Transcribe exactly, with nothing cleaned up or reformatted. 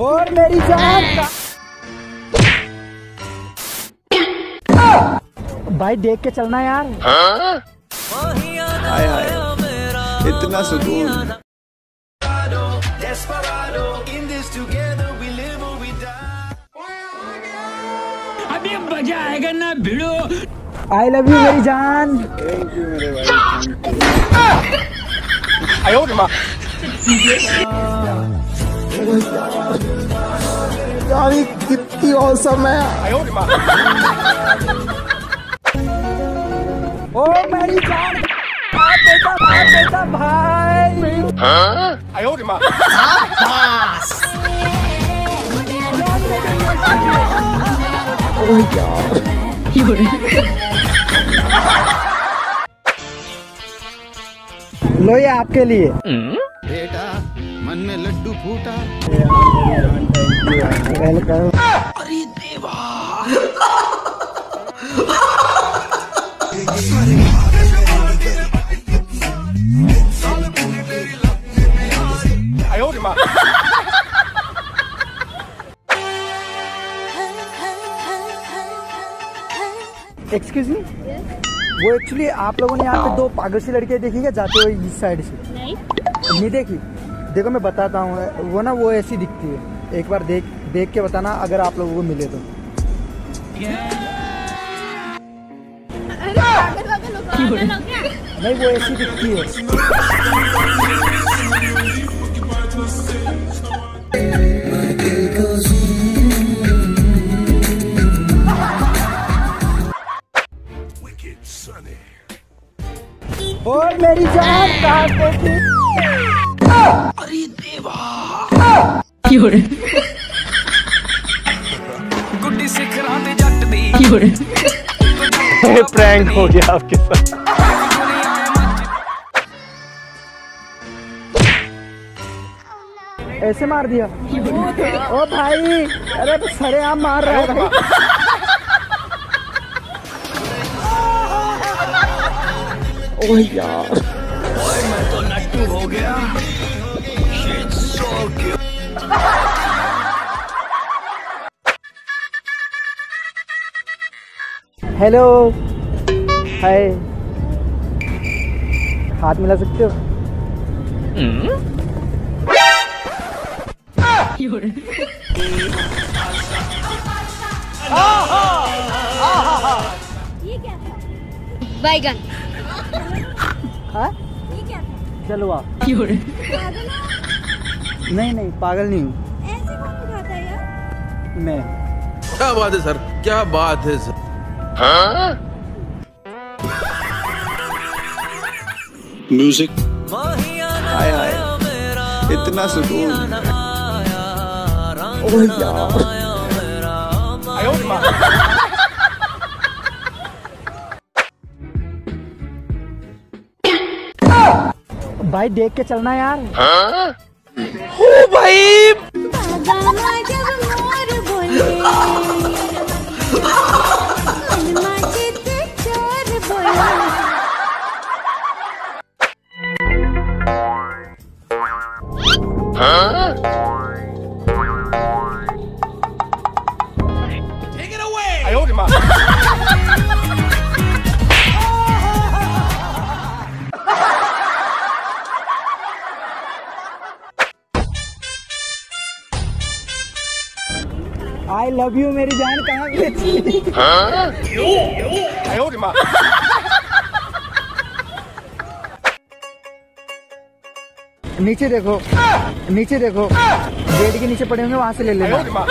और मेरी जान भाई देख के चलना यार। हाय हाय इतना सुकून। अभी मजा आएगा ना भिड़ो। आई लव यू मेरी जान। थैंक यू मेरे भाई। आयो मां यार ये कितनी औसम है। आयो मां। ओ मेरी जान भाग बेटा भाग बेटा भाई। हां आयो मां। पास ओ यार लो ये आपके लिए बेटा। मन में लड्डू फूटा। अरे देवा एक्सक्यूज मी yes. वो एक्चुअली आप लोगों ने यहाँ पे दो पागल सी लड़के देखी क्या जाते हुए इस साइड से? नहीं नहीं देखी। देखो मैं बताता हूँ वो ना वो ऐसी दिखती है। एक बार देख देख के बताना अगर आप लोगों को मिले तो। नहीं वो ऐसी दिखती है। और मेरी जान अरे देवा गुड्डी से खराते जट दी। प्रैंक हो गया आपके साथ। ऐसे मार दिया। ओ भाई अरे सरेआम मार रहा है भाई। ओ यार मैं तो नट्टू हो गया। Shit so cute. Hello hi हाथ मिला सकते हो? ये क्या था? बैगन। ये क्या था? जलवा। नहीं नहीं पागल नहीं हूँ। ऐसे कौन दिखाता है यार? मैं। क्या बात है सर क्या बात है सर। म्यूजिक। हाय हाय इतना सुकून। ओह यार। आयो माँ। भाई देख के चलना यार। हो भाई Take it away. I hold him up. I love you मेरी जान कहाँ गई? हाँ? यो यो आई लव माँ। नीचे देखो नीचे देखो बेड के नीचे पड़े होंगे वहाँ से ले लेना।